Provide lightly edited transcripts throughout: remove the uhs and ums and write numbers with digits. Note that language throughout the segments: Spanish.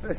Look,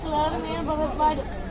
the other man, but